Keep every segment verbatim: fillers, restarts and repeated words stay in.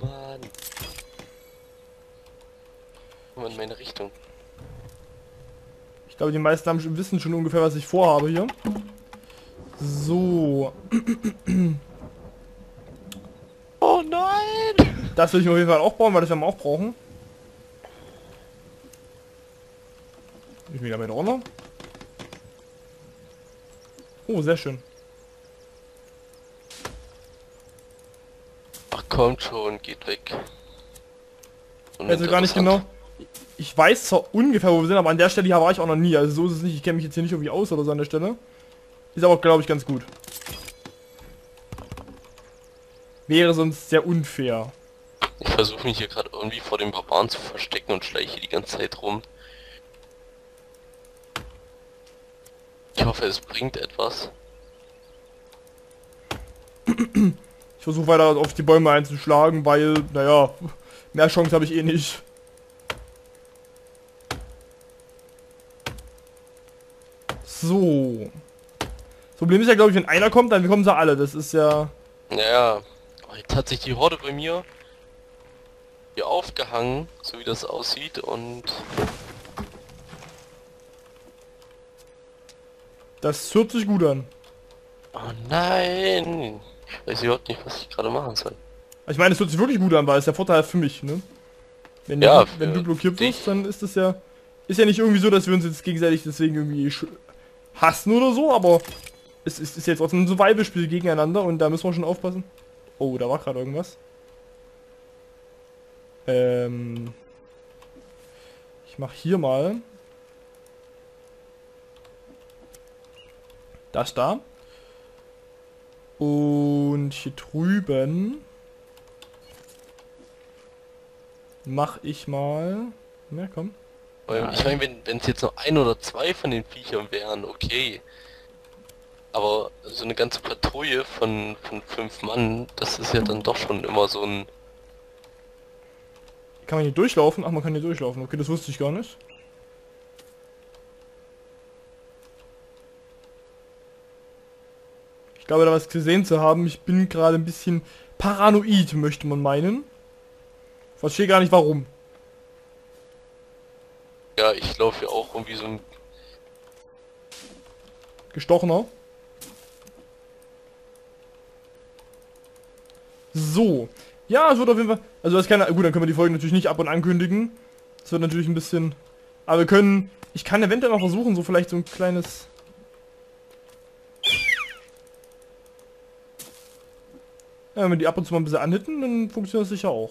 Mann. Guck mal in meine Richtung. Ich glaube, die meisten haben, wissen schon ungefähr, was ich vorhabe hier. So. Oh nein! Das will ich mir auf jeden Fall auch bauen, weil das werden wir auch brauchen. Ich bin damit auch noch. Oh, sehr schön. Ach komm schon, geht weg. Also gar nicht genau. Ich weiß zwar ungefähr, wo wir sind, aber an der Stelle hier war ich auch noch nie. Also so ist es nicht. Ich kenne mich jetzt hier nicht irgendwie aus oder so an der Stelle. Ist aber, glaube ich, ganz gut. Wäre sonst sehr unfair. Ich versuche mich hier gerade irgendwie vor dem Barbaren zu verstecken und schleiche die ganze Zeit rum. Ich hoffe, es bringt etwas. Ich versuche weiter auf die Bäume einzuschlagen, weil, naja, mehr Chance habe ich eh nicht. So. Das Problem ist ja, glaube ich, wenn einer kommt, dann kommen sie alle. Das ist ja... Naja, jetzt hat sich die Horde bei mir hier aufgehangen, so wie das aussieht, und... Das hört sich gut an. Oh nein! Ich weiß überhaupt nicht, was ich gerade machen soll. Ich meine, es hört sich wirklich gut an, weil es der Vorteil für mich, ne? Wenn, ja, du, wenn du blockiert wirst, dann ist das ja... Ist ja nicht irgendwie so, dass wir uns jetzt gegenseitig deswegen irgendwie hassen oder so, aber... Es ist, ist jetzt auch ein Survival-Spiel gegeneinander und da müssen wir schon aufpassen. Oh, da war gerade irgendwas. Ähm... Ich mach hier mal... Das da. Und hier drüben mache ich mal... Na ja, komm. Ich meine, wenn es jetzt noch ein oder zwei von den Viechern wären, okay. Aber so eine ganze Patrouille von, von fünf Mann, das ist ja dann doch schon immer so ein... Kann man hier durchlaufen? Ach, man kann hier durchlaufen. Okay, das wusste ich gar nicht. Ich glaube, da was gesehen zu haben. Ich bin gerade ein bisschen paranoid, möchte man meinen. Verstehe gar nicht warum. Ja, ich laufe ja auch irgendwie so ein... Gestochener. So. Ja, es wird auf jeden Fall... Also das ist keine... Gut, dann können wir die Folge natürlich nicht ab und ankündigen. Das wird natürlich ein bisschen... Aber wir können... Ich kann eventuell noch versuchen, so vielleicht so ein kleines... Ja, wenn wir die ab und zu mal ein bisschen anhitten, dann funktioniert das sicher auch.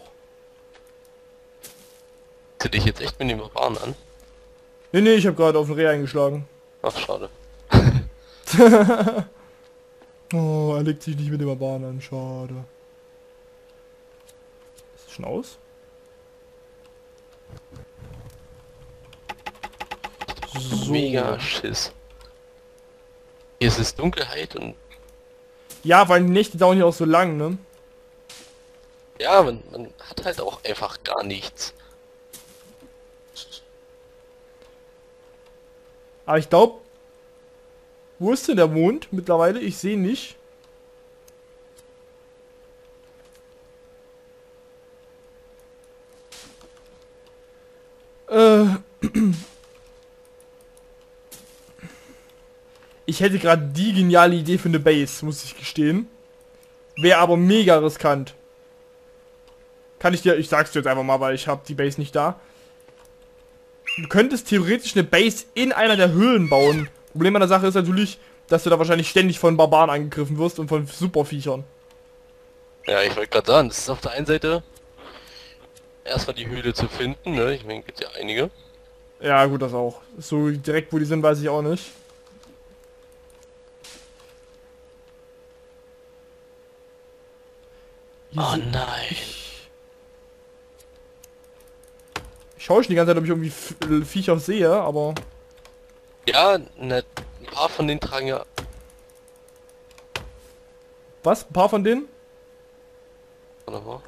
Hätte dich jetzt echt mit dem Barbaren an? Nee, nee, ich habe gerade auf den Reh eingeschlagen. Ach, schade. Oh, er legt sich nicht mit dem Barbaren an, schade. Ist das schon aus? So. Mega Schiss. Hier ist es Dunkelheit und... Ja, weil die Nächte dauern ja auch so lang, ne? Ja, man, man hat halt auch einfach gar nichts. Aber ich glaube... Wo ist denn der Mond mittlerweile? Ich sehe nicht. Äh... Ich hätte gerade die geniale Idee für eine Base, muss ich gestehen. Wäre aber mega riskant. Kann ich dir... Ich sag's dir jetzt einfach mal, weil ich habe die Base nicht da. Du könntest theoretisch eine Base in einer der Höhlen bauen. Problem an der Sache ist natürlich, dass du da wahrscheinlich ständig von Barbaren angegriffen wirst und von Superviechern. Ja, ich wollte gerade sagen, das ist auf der einen Seite... Erstmal die Höhle zu finden, ne? Ich meine, gibt ja einige. Ja, gut, das auch. So direkt, wo die sind, weiß ich auch nicht. Oh nein. Ich schaue schon die ganze Zeit, ob ich irgendwie Viecher sehe, aber... Ja, ne, ein paar von denen tragen ja... Was? Ein paar von denen? Wunderbar.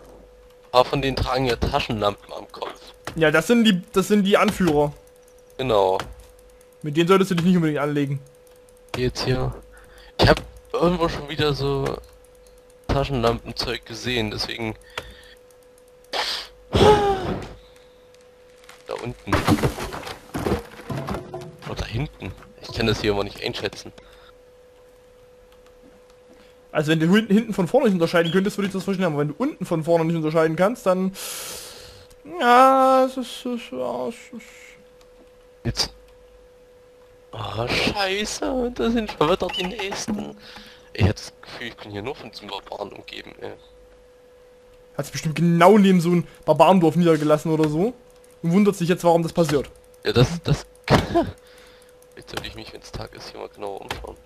Ein paar von denen tragen ja Taschenlampen am Kopf. Ja, das sind die, das sind die Anführer. Genau. Mit denen solltest du dich nicht unbedingt anlegen. Jetzt hier. Ich habe irgendwo schon wieder so... Taschenlampenzeug gesehen, deswegen unten. Oder hinten. Ich kann das hier aber nicht einschätzen. Also wenn du hinten von vorne nicht unterscheiden könntest, würde ich das verstehen, aber wenn du unten von vorne nicht unterscheiden kannst, dann... Ja, es ist... Es, ja, es ist... Jetzt. Oh, scheiße, da sind schon wieder die Nächsten. Ich hätte das Gefühl, ich bin hier nur von diesen Barbaren umgeben, ey. Hat sich bestimmt genau neben so einem Barbarendorf niedergelassen oder so. Und wundert sich jetzt, warum das passiert. Ja, das... das... Jetzt sollte ich mich, wenn es Tag ist, hier mal genauer umschauen.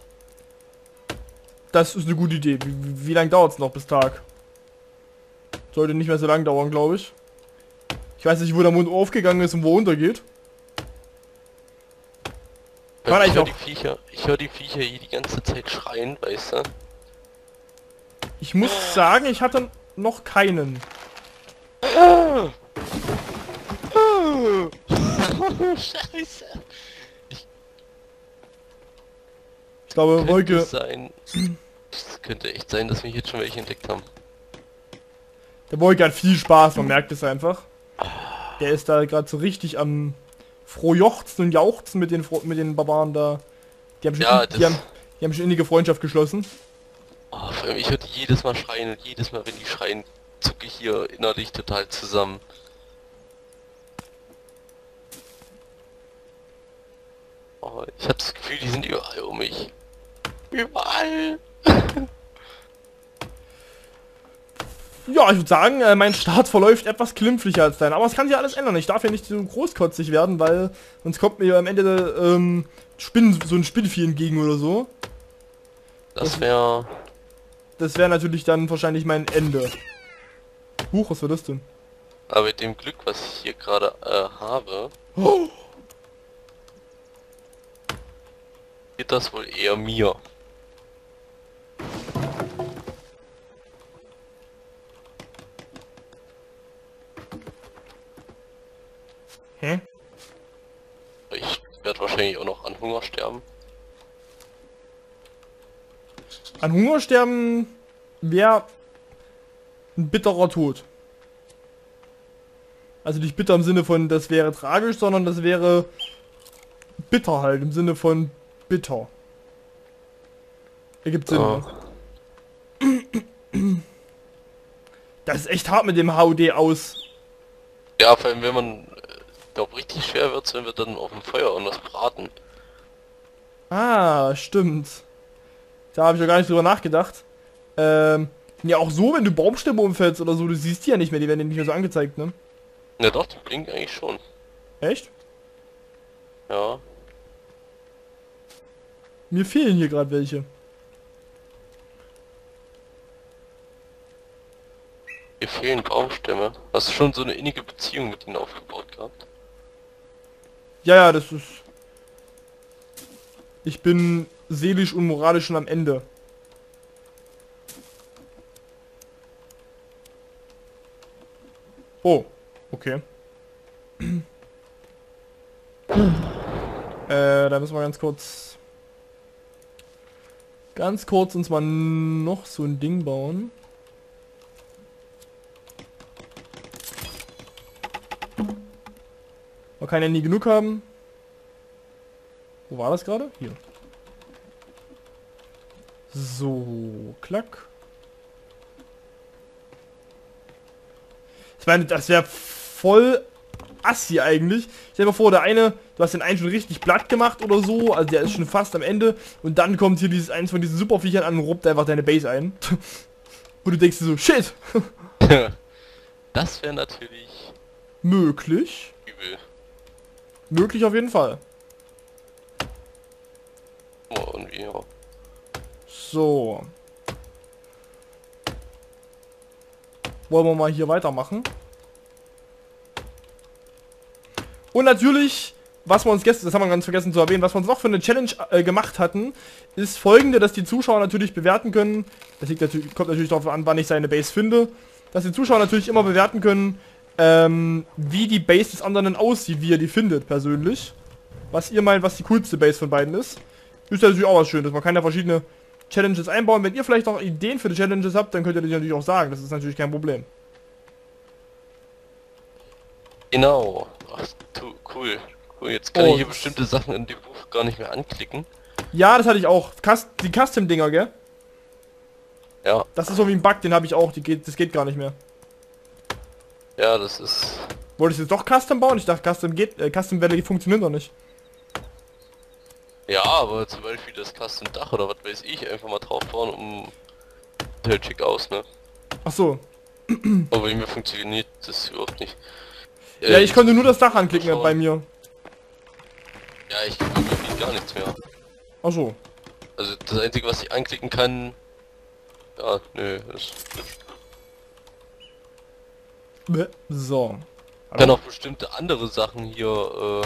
Das ist eine gute Idee. Wie, wie lange dauert es noch bis Tag? Sollte nicht mehr so lange dauern, glaube ich. Ich weiß nicht, wo der Mond aufgegangen ist und wo er untergeht. Kann ich höre die Viecher, ich höre die Viecher hier die ganze Zeit schreien, weißt du? Ich muss ah. sagen, ich hatte noch keinen. Ah. Ah. Scheiße. Ich, ich glaube, Wolke... Sein, das könnte echt sein, dass wir jetzt schon welche entdeckt haben. Der Wolke hat viel Spaß, man merkt es einfach. Der ist da gerade so richtig am... Frohjochzen und Jauchzen mit den, mit den Barbaren da. Die haben schon, ja, die haben, die haben schon innige Freundschaft geschlossen. Oh, vor allem, ich hörte jedes Mal schreien und jedes Mal, wenn die schreien, zucke ich hier innerlich total zusammen. Oh, ich habe das Gefühl, die sind überall um mich. Überall! Ja, ich würde sagen, äh, mein Start verläuft etwas klimpflicher als dein, aber es kann sich alles ändern. Ich darf ja nicht so großkotzig werden, weil sonst kommt mir am Ende ähm, Spinnen, so ein Spinnvieh entgegen oder so. Das wäre... Das wäre natürlich dann wahrscheinlich mein Ende. Huch, was war das denn? Aber mit dem Glück, was ich hier gerade äh, habe... Oh. Geht das wohl eher mir. Hm? Ich werde wahrscheinlich auch noch an Hunger sterben. An Hunger sterben wäre ein bitterer Tod. Also nicht bitter im Sinne von, das wäre tragisch, sondern das wäre bitter halt, im Sinne von bitter. Ergibt Sinn. Oh. Das ist echt hart mit dem H O D aus. Ja, vor allem wenn man... Ich glaube, richtig schwer wird es, wenn wir dann auf dem Feuer und das braten. Ah, stimmt. Da habe ich ja gar nicht drüber nachgedacht. Ähm, ja, auch so, wenn du Baumstämme umfällst oder so, du siehst die ja nicht mehr, die werden nicht mehr so angezeigt, ne? Na doch, die blinken eigentlich schon. Echt? Ja. Mir fehlen hier gerade welche. Mir fehlen Baumstämme. Hast du schon so eine innige Beziehung mit ihnen aufgebaut gehabt? Ja, ja, das ist... Ich bin seelisch und moralisch schon am Ende. Oh, okay. äh, da müssen wir ganz kurz... Ganz kurz uns mal noch so ein Ding bauen. Man kann ja nie genug haben. Wo war das gerade? Hier. So, klack. Ich meine, das wäre voll assi eigentlich. Stell dir mal vor, der eine, du hast den einen schon richtig platt gemacht oder so, also der ist schon fast am Ende und dann kommt hier dieses eins von diesen Superviechern an und ruppt einfach deine Base ein. Und du denkst dir so, shit! Das wäre natürlich... Möglich. Übel. Möglich auf jeden Fall. Oh, und wie auch. So. Wollen wir mal hier weitermachen. Und natürlich, was wir uns gestern, das haben wir ganz vergessen zu erwähnen, was wir uns noch für eine Challenge äh, gemacht hatten, ist folgende, dass die Zuschauer natürlich bewerten können, das liegt natürlich, kommt natürlich darauf an, wann ich seine Base finde, dass die Zuschauer natürlich immer bewerten können, Ähm, wie die Base des anderen aussieht, wie ihr die findet persönlich. Was ihr meint, was die coolste Base von beiden ist. Ist ja natürlich auch was Schönes. Man kann ja verschiedene Challenges einbauen. Wenn ihr vielleicht auch Ideen für die Challenges habt, dann könnt ihr die natürlich auch sagen. Das ist natürlich kein Problem. Genau. Ach, du, cool. Cool, jetzt kann oh. ich hier bestimmte Sachen in dem Buch gar nicht mehr anklicken. Ja, das hatte ich auch. Cust die Custom-Dinger, gell? Ja. Das ist so wie ein Bug, den habe ich auch. Die geht, das geht gar nicht mehr. Ja, das ist... Wolltest du jetzt doch Custom bauen? Ich dachte, Custom geht... Äh, Custom-Welle funktioniert noch nicht. Ja, aber zum Beispiel das Custom-Dach oder was weiß ich, einfach mal drauf bauen, um... Hält schick aus, ne? Ach so. Aber bei mir funktioniert das überhaupt nicht. Äh, ja, ich konnte nur das Dach anklicken schauen. Bei mir. Ja, ich kann wirklich gar nichts mehr. Ach so. Also das Einzige, was ich anklicken kann... Ja, nö, das... So. Ich kann auch bestimmte andere Sachen hier äh,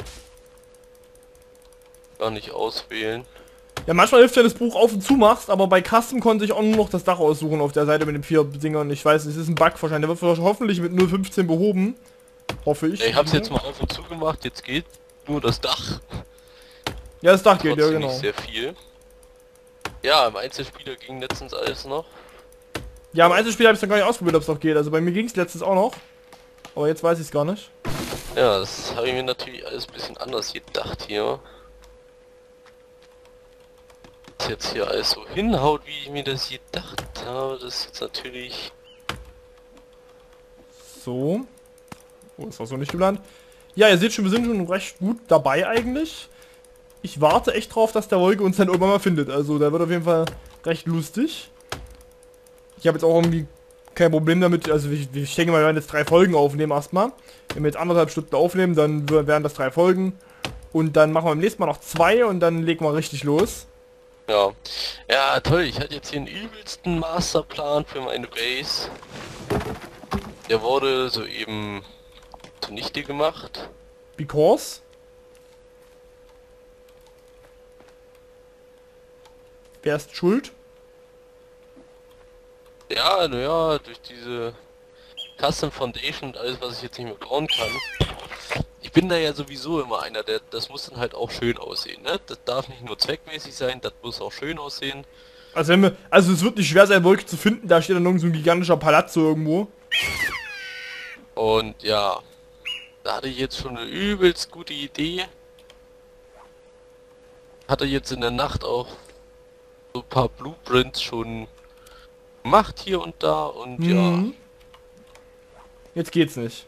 gar nicht auswählen. Ja, manchmal hilft ja das Buch auf und zu machst, aber bei Custom konnte ich auch nur noch das Dach aussuchen auf der Seite mit den vier Dingern. Ich weiß, es ist ein Bug wahrscheinlich. Der wird hoffentlich mit null Punkt fünfzehn behoben. Hoffe ich. Ja, ich hab's jetzt mal auf und zu gemacht, jetzt geht nur das Dach. Ja, das Dach geht, ja genau. Nicht sehr viel. Ja, im Einzelspieler ging letztens alles noch. Ja, im Einzelspieler habe ich dann gar nicht ausprobiert, ob es noch geht. Also bei mir ging es letztens auch noch. Aber jetzt weiß ich es gar nicht. Ja, das habe ich mir natürlich alles ein bisschen anders gedacht hier. Das jetzt hier alles so hinhaut, wie ich mir das gedacht habe, das ist jetzt natürlich... So. Oh, das war so nicht geplant. Ja, ihr seht schon, wir sind schon recht gut dabei eigentlich. Ich warte echt drauf, dass der Wolke uns dann irgendwann mal findet. Also, der wird auf jeden Fall recht lustig. Ich habe jetzt auch irgendwie kein Problem damit. Also, ich, ich denke mal, wir werden jetzt drei Folgen aufnehmen erstmal. Wenn wir jetzt anderthalb Stunden aufnehmen, dann wären das drei Folgen. Und dann machen wir im nächsten Mal noch zwei und dann legen wir richtig los. Ja. Ja, toll. Ich hatte jetzt hier den übelsten Masterplan für meine Base. Der wurde soeben zunichte gemacht. Because? Wer ist schuld? Ja, naja, durch diese Custom Foundation und alles, was ich jetzt nicht mehr bauen kann. Ich bin da ja sowieso immer einer, der das muss dann halt auch schön aussehen, ne? Das darf nicht nur zweckmäßig sein, das muss auch schön aussehen. Also wenn wir, also es wird nicht schwer sein, Wolke zu finden, da steht dann irgend so ein gigantischer Palazzo irgendwo. Und ja, da hatte ich jetzt schon eine übelst gute Idee. Hatte jetzt in der Nacht auch so ein paar Blueprints schon gemacht hier und da und mhm. ja. Jetzt geht's nicht.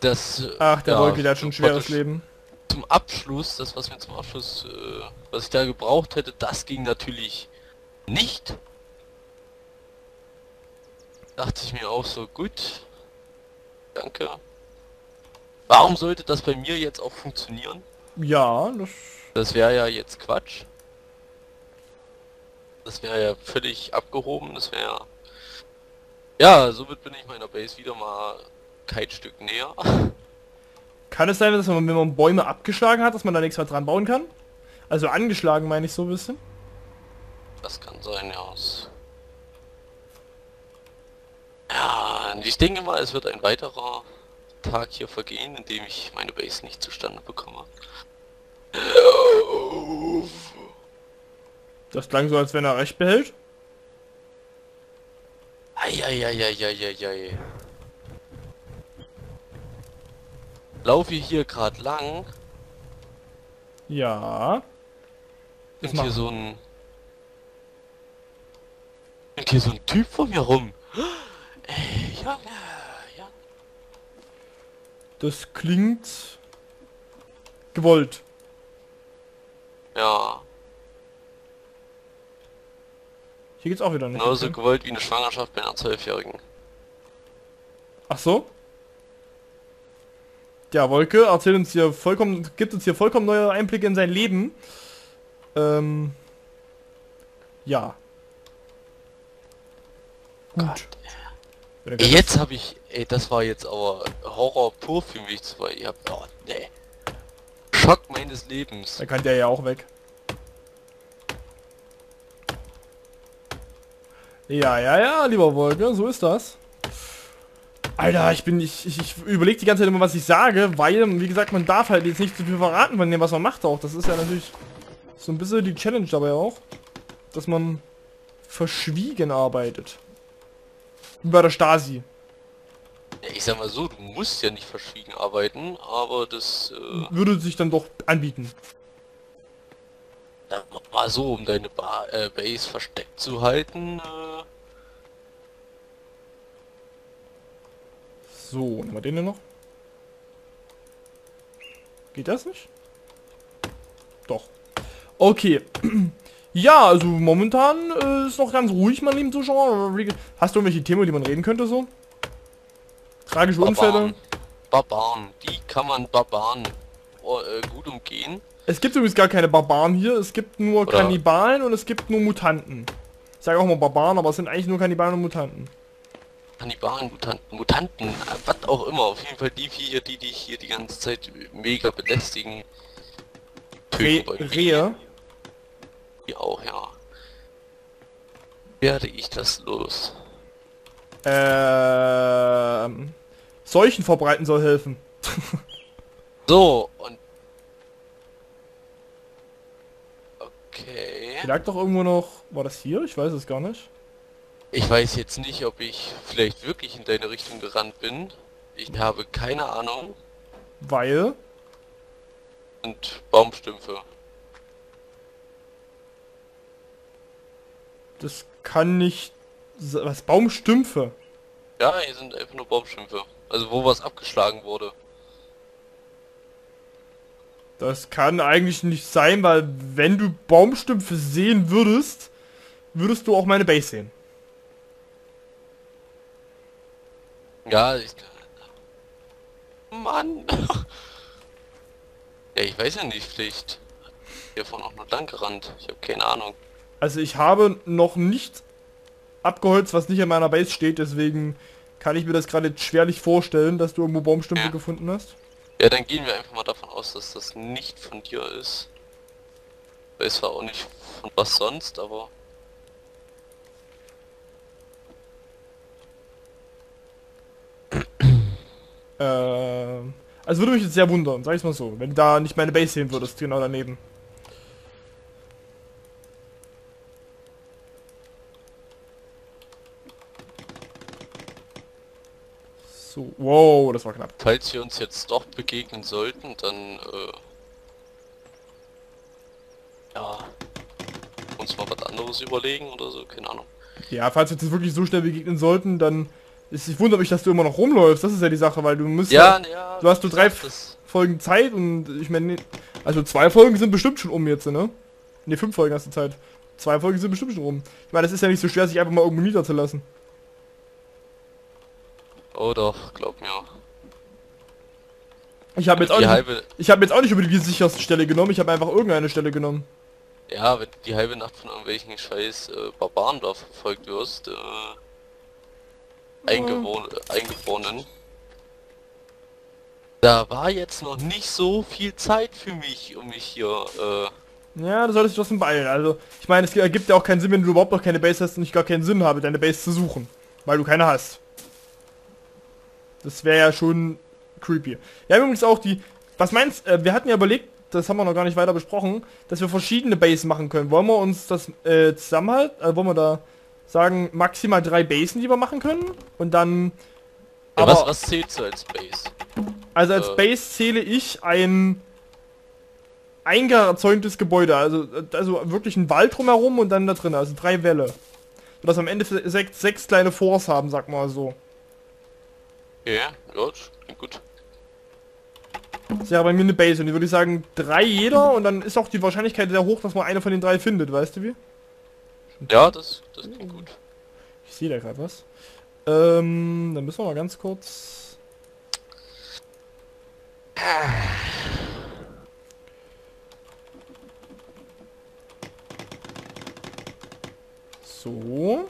Das... Ach, der ja, Wolke, der hat schon ein schweres Leben. Zum Abschluss, das was mir zum Abschluss, äh, was ich da gebraucht hätte, das ging natürlich nicht. Dachte ich mir auch so, gut. Danke. Warum sollte das bei mir jetzt auch funktionieren? Ja, das... Das wäre ja jetzt Quatsch. Das wäre ja völlig abgehoben, das wäre ja... Ja, somit bin ich meiner Base wieder mal kein Stück näher. Kann es sein, dass man, wenn man Bäume abgeschlagen hat, dass man da nichts mehr dran bauen kann? Also angeschlagen meine ich so ein bisschen. Das kann sein, ja. Ja, ich denke mal, es wird ein weiterer Tag hier vergehen, in dem ich meine Base nicht zustande bekomme. Das klang so, als wenn er recht behält. Eieieiei. Laufe ich hier gerade lang? Ja. Ist hier so ein... Ist hier so ein Typ von mir rum? Ey, Junge, ja. Das klingt... gewollt. Ja. Hier geht's auch wieder nicht. Genauso gewollt wie eine Schwangerschaft bei einer Zwölfjährigen. Ach so? Ja, Wolke erzählt uns hier vollkommen, gibt uns hier vollkommen neue Einblicke in sein Leben. Ähm. Ja. Gut. Gott. Jetzt habe ich, ey, das war jetzt aber Horror pur für mich, weil ich hab, oh, nee. Schock meines Lebens. Da kann der ja auch weg. Ja, ja, ja, lieber Wolke, so ist das. Alter, ich bin, ich, ich, ich überlege die ganze Zeit immer, was ich sage, weil, wie gesagt, man darf halt jetzt nicht zu viel verraten von dem, was man macht auch. Das ist ja natürlich so ein bisschen die Challenge dabei auch, dass man verschwiegen arbeitet. Wie bei der Stasi. Ich sag mal so, du musst ja nicht verschwiegen arbeiten, aber das... Äh, würde sich dann doch anbieten. Na, mal so, um deine ba äh, Base versteckt zu halten. Äh. So, nehmen wir den denn noch? Geht das nicht? Doch. Okay. Ja, also momentan äh, ist noch ganz ruhig, mein lieben Zuschauer. Hast du irgendwelche Themen, die man reden könnte so? Tragische Unfälle? Barbaren. Die kann man Barbaren oh, äh, gut umgehen. Es gibt übrigens gar keine Barbaren hier. Es gibt nur Oder? Kannibalen und es gibt nur Mutanten. Ich sage auch mal Barbaren, aber es sind eigentlich nur Kannibalen und Mutanten. Kannibalen, Mutanten, Mutanten, was auch immer. Auf jeden Fall die vier, die dich hier die ganze Zeit mega belästigen. Re Rehe? Die auch, ja. Werde ich das los? Ähm, Seuchen verbreiten soll helfen. So, und... Okay. Die lag doch irgendwo noch... War das hier? Ich weiß es gar nicht. Ich weiß jetzt nicht, ob ich vielleicht wirklich in deine Richtung gerannt bin. Ich habe keine Ahnung. Weil? Und Baumstümpfe. Das kann nicht... Was? Baumstümpfe? Ja, hier sind einfach nur Baumstümpfe. Also wo was abgeschlagen wurde. Das kann eigentlich nicht sein, weil wenn du Baumstümpfe sehen würdest, würdest du auch meine Base sehen. Ja, ich... Mann! Ja, ich weiß ja nicht, vielleicht hat hiervon auch nur lang gerannt. Ich habe keine Ahnung. Also ich habe noch nichts abgeholzt, was nicht in meiner Base steht, deswegen kann ich mir das gerade schwerlich vorstellen, dass du irgendwo Baumstümpfe ja. gefunden hast. Ja, dann gehen wir einfach mal davon aus, dass das nicht von dir ist. Weil es war auch nicht von was sonst, aber... ähm... Also würde mich jetzt sehr wundern, sag ich mal so, wenn du da nicht meine Base sehen würdest, genau daneben. So, wow, das war knapp. Falls wir uns jetzt doch begegnen sollten, dann äh, ja, uns mal was anderes überlegen oder so, keine Ahnung. Ja, falls wir uns wirklich so schnell begegnen sollten, dann ist, ich wundere mich, dass du immer noch rumläufst. Das ist ja die Sache, weil du musst ja, ja, ja du hast nur drei Folgen Zeit und ich meine, also zwei Folgen sind bestimmt schon um jetzt, ne? Ne, fünf Folgen hast du Zeit. Zwei Folgen sind bestimmt schon um. Ich meine, es ist ja nicht so schwer, sich einfach mal irgendwo niederzulassen. Oh doch, glaub mir. Ich habe jetzt, hab jetzt auch nicht über die sicherste Stelle genommen, ich habe einfach irgendeine Stelle genommen. Ja, wenn du die halbe Nacht von irgendwelchen scheiß äh, Barbaren da verfolgt wirst, äh, Eingewohn äh, Eingeborenen. Da war jetzt noch nicht so viel Zeit für mich, um mich hier... Äh ja, du solltest dich trotzdem beeilen. Also, ich meine, es ergibt ja auch keinen Sinn, wenn du überhaupt noch keine Base hast und ich gar keinen Sinn habe, deine Base zu suchen. Weil du keine hast. Das wäre ja schon creepy. Wir haben übrigens auch die... Was meinst du? Äh, wir hatten ja überlegt, das haben wir noch gar nicht weiter besprochen, dass wir verschiedene Basen machen können. Wollen wir uns das äh, zusammenhalten? Äh, wollen wir da sagen, maximal drei Basen, die wir machen können? Und dann... Ja, aber was, was zählst du als Base? Also als äh. Base zähle ich ein... eingezäuntes Gebäude. Also, also wirklich ein Wald drumherum und dann da drin. Also drei Wälle. Sodass wir am Ende sechs, sechs kleine Forts haben, sag mal so. Ja, gut, gut. Das ist ja bei mir eine Base und die würde ich sagen, drei jeder und dann ist auch die Wahrscheinlichkeit sehr hoch, dass man eine von den drei findet, weißt du wie? Ja, das, das klingt gut. Ich sehe da gerade was. Ähm, dann müssen wir mal ganz kurz... So...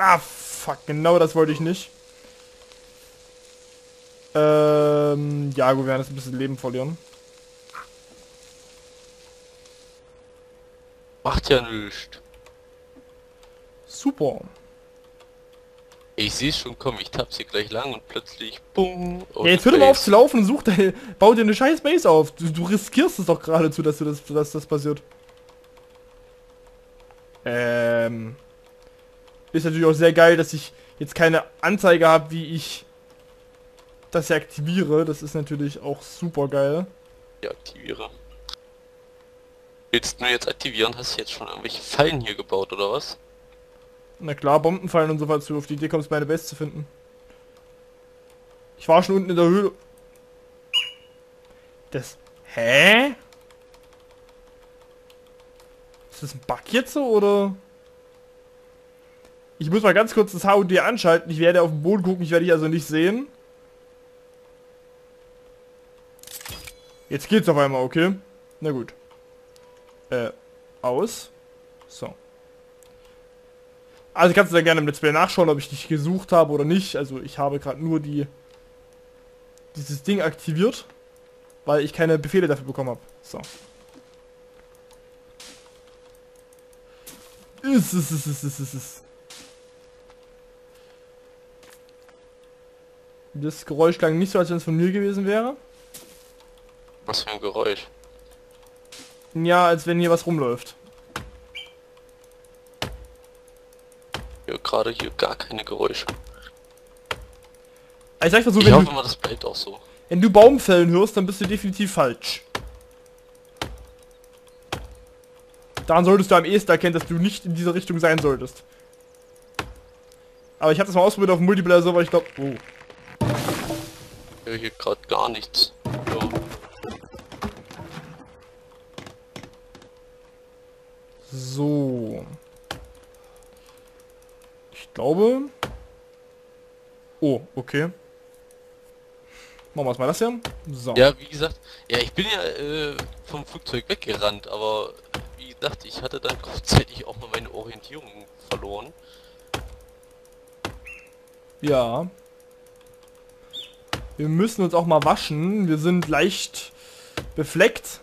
Ah, fuck, genau das wollte ich nicht. Ähm, ja, gut, wir werden jetzt ein bisschen Leben verlieren. Macht ja nichts. Super. Ich sehe schon, komm, ich tapp's hier gleich lang und plötzlich, bumm. Ja, jetzt hör doch mal auf zu laufen und such deine, bau dir eine scheiß Base auf. Du, du riskierst es doch geradezu, dass, du das, dass das passiert. Ähm... Ist natürlich auch sehr geil, dass ich jetzt keine Anzeige habe, wie ich das hier aktiviere. Das ist natürlich auch super geil. Ja, aktiviere. Willst du nur jetzt aktivieren? Hast du jetzt schon irgendwelche Fallen hier gebaut oder was? Na klar, Bombenfallen und so, falls du auf die Idee kommst, meine Base zu finden. Ich war schon unten in der Höhle. Das... Hä? Ist das ein Bug jetzt so, oder? Ich muss mal ganz kurz das H U D anschalten. Ich werde auf den Boden gucken, ich werde dich also nicht sehen. Jetzt geht's auf einmal, okay? Na gut. Äh, aus. So. Also kannst du dann gerne im Let's Play nachschauen, ob ich dich gesucht habe oder nicht. Also ich habe gerade nur die... dieses Ding aktiviert, weil ich keine Befehle dafür bekommen habe. So. Ist, ist, ist, ist, ist, ist. Das Geräusch klang nicht so, als wenn es von mir gewesen wäre. Was für ein Geräusch? Ja, als wenn hier was rumläuft. Ja, gerade hier gar keine Geräusche. Ich, sag mal so, ich wenn hoffe du, mal, das bleibt auch so. Wenn du Baumfällen hörst, dann bist du definitiv falsch. Daran solltest du am ehesten erkennen, dass du nicht in dieser Richtung sein solltest. Aber ich habe das mal ausprobiert auf dem Multiplayer-Server, ich glaube... Oh. Ja, hier gerade gar nichts. Ja. So. Ich glaube... Oh, okay. Machen wir erstmal das hier. So. Ja, wie gesagt, ja, ich bin ja äh, vom Flugzeug weggerannt, aber wie gesagt, ich hatte dann kurzzeitig auch mal meine Orientierung verloren. Ja. Wir müssen uns auch mal waschen. Wir sind leicht befleckt.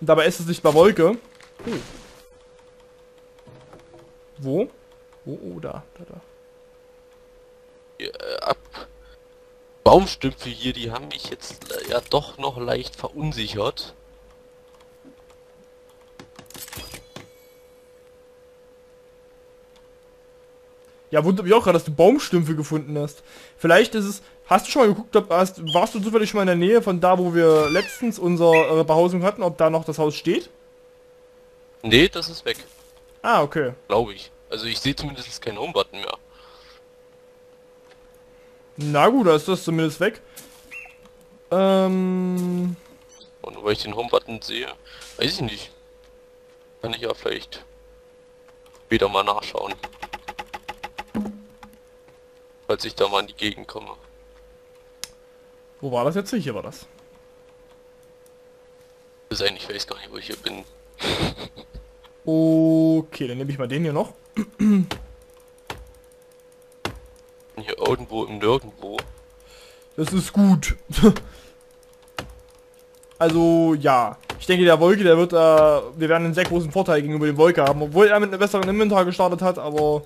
Und dabei ist es nicht mal Wolke. Oh. Wo? Oh, oh, da, da, da. Ja, ab. Baumstümpfe hier, die haben mich jetzt ja doch noch leicht verunsichert. Ja, wundert mich auch gerade, dass du Baumstümpfe gefunden hast. Vielleicht ist es... Hast du schon mal geguckt, ob... Hast, warst du zufällig schon mal in der Nähe von da, wo wir letztens unsere Behausung hatten, ob da noch das Haus steht? Nee, das ist weg. Ah, okay. Glaube ich. Also ich sehe zumindest keinen Home-Button mehr. Na gut, da ist das zumindest weg. Ähm... Und weil ich den Home-Button sehe, weiß ich nicht. Kann ich ja vielleicht wieder mal nachschauen. Falls ich da mal in die Gegend komme. Wo war das jetzt? Hier war das. Sein, ich weiß gar nicht, wo ich hier bin. Okay, dann nehme ich mal den hier noch. Hier irgendwo im Nirgendwo. Das ist gut. Also ja, ich denke der Wolke, der wird, äh, wir werden einen sehr großen Vorteil gegenüber dem Wolke haben, obwohl er mit einem besseren Inventar gestartet hat, aber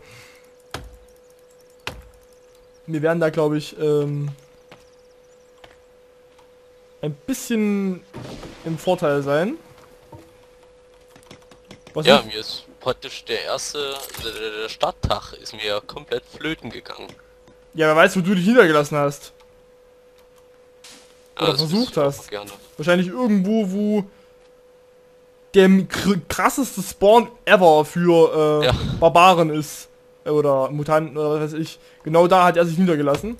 wir werden da, glaube ich, ähm, ein bisschen im Vorteil sein. Was ja, mir ist praktisch der erste, der, der Starttag ist mir komplett flöten gegangen. Ja, wer weiß, wo du dich niedergelassen hast. Oder ja, versucht hast. Wahrscheinlich irgendwo, wo der krasseste Spawn ever für äh, ja. Barbaren ist. Oder Mutanten oder was weiß ich. Genau da hat er sich niedergelassen.